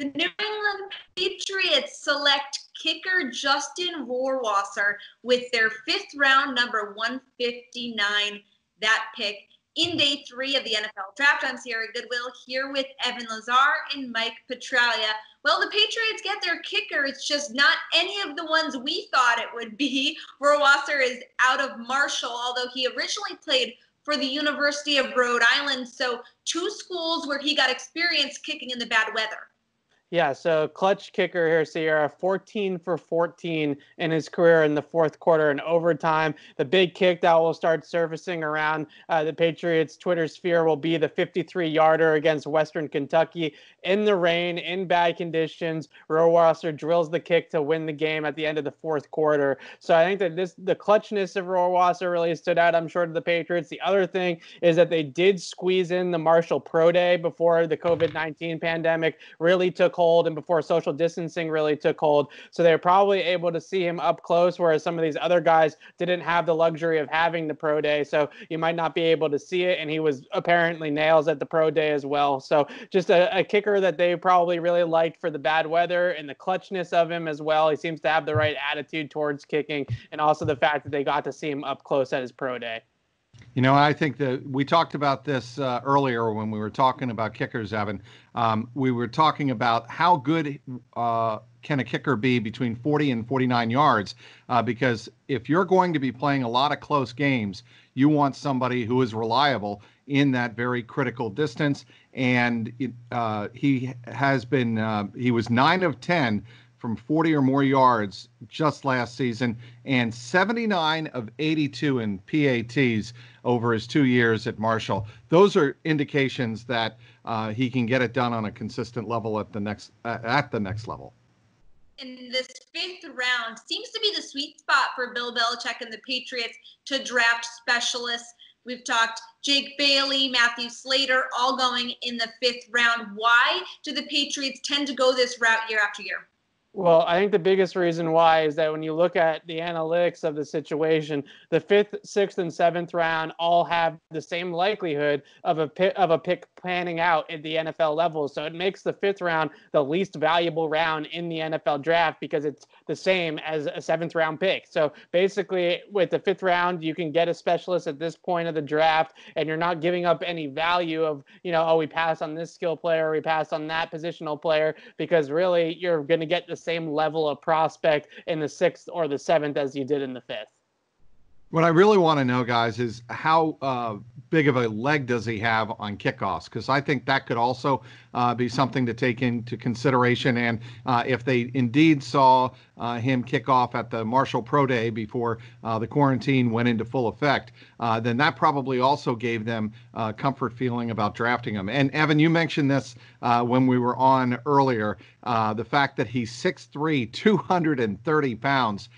The New England Patriots select kicker Justin Rohrwasser with their fifth round number 159, that pick in day 3 of the NFL draft. I'm Sierra Goodwill here with Evan Lazar and Mike Petraglia. Well, the Patriots get their kicker. It's just not any of the ones we thought it would be. Rohrwasser is out of Marshall, although he originally played for the University of Rhode Island. So 2 schools where he got experience kicking in the bad weather. Yeah, so clutch kicker here, Sierra, 14 for 14 in his career in the fourth quarter and overtime. The big kick that will start surfacing around the Patriots' Twitter sphere will be the 53-yarder against Western Kentucky. In the rain, in bad conditions, Rohrwasser drills the kick to win the game at the end of the fourth quarter. So I think that the clutchness of Rohrwasser really stood out, I'm sure, to the Patriots. The other thing is that they did squeeze in the Marshall Pro Day before the COVID-19 pandemic really took hold and before social distancing really took hold. So they're probably able to see him up close, whereas some of these other guys didn't have the luxury of having the pro day. So you might not be able to see it. And he was apparently nails at the pro day as well. So just a kicker that they probably really liked for the bad weather and the clutchness of him as well. He seems to have the right attitude towards kicking and also the fact that they got to see him up close at his pro day. You know, I think that we talked about this earlier when we were talking about kickers, Evan. We were talking about how good can a kicker be between 40 and 49 yards, because if you're going to be playing a lot of close games, you want somebody who is reliable in that very critical distance. And he has been, he was 9 of 10 from 40 or more yards just last season, and 79 of 82 in PATs over his 2 years at Marshall. Those are indications that he can get it done on a consistent level at the next level. And this fifth round seems to be the sweet spot for Bill Belichick and the Patriots to draft specialists. We've talked Jake Bailey, Matthew Slater, all going in the fifth round. Why do the Patriots tend to go this route year after year? Well, I think the biggest reason why is that when you look at the analytics of the situation, the 5th, 6th, and 7th round all have the same likelihood of a pick panning out at the NFL level. So it makes the 5th round the least valuable round in the NFL draft because it's the same as a 7th round pick. So basically, with the 5th round, you can get a specialist at this point of the draft, and you're not giving up any value of, you know, oh, we pass on this skill player, we pass on that positional player, because really you're going to get the same level of prospect in the 6th or the 7th as you did in the 5th. What I really want to know, guys, is how big of a leg does he have on kickoffs? Because I think that could also be something to take into consideration. And if they indeed saw him kick off at the Marshall Pro Day before the quarantine went into full effect, then that probably also gave them comfort feeling about drafting him. And, Evan, you mentioned this when we were on earlier, the fact that he's 6'3", 230 pounds.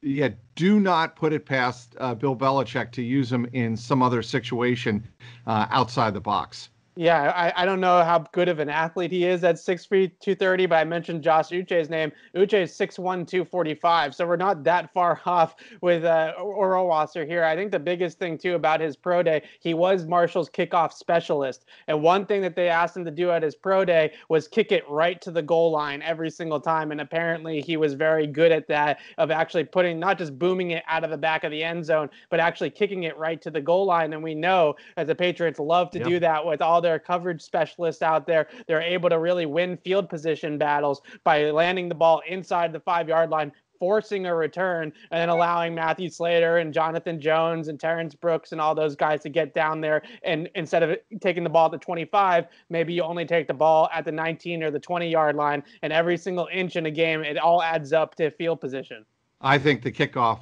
Yeah, do not put it past Bill Belichick to use him in some other situation outside the box. Yeah, I don't know how good of an athlete he is at 6 feet 230, but I mentioned Josh Uche's name. Uche is 6'1", 245, so we're not that far off with Rohrwasser here. I think the biggest thing, too, about his pro day, he was Marshall's kickoff specialist. And one thing that they asked him to do at his pro day was kick it right to the goal line every single time, and apparently he was very good at that, of actually putting, not just booming it out of the back of the end zone, but actually kicking it right to the goal line. And we know that the Patriots love to do that with all their coverage specialists out there. They're able to really win field position battles by landing the ball inside the 5-yard line, forcing a return, and then allowing Matthew Slater and Jonathan Jones and Terrence Brooks and all those guys to get down there. And instead of taking the ball at the 25, maybe you only take the ball at the 19 or the 20-yard line. And every single inch in a game, it all adds up to field position. I think the kickoff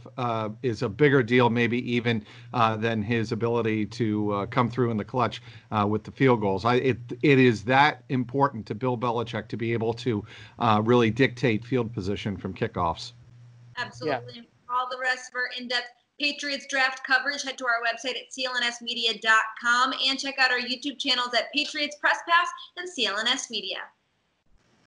is a bigger deal, maybe even than his ability to come through in the clutch with the field goals. It is that important to Bill Belichick to be able to really dictate field position from kickoffs. Absolutely. Yeah. For all the rest of our in-depth Patriots draft coverage, head to our website at clnsmedia.com and check out our YouTube channels at Patriots Press Pass and CLNS Media.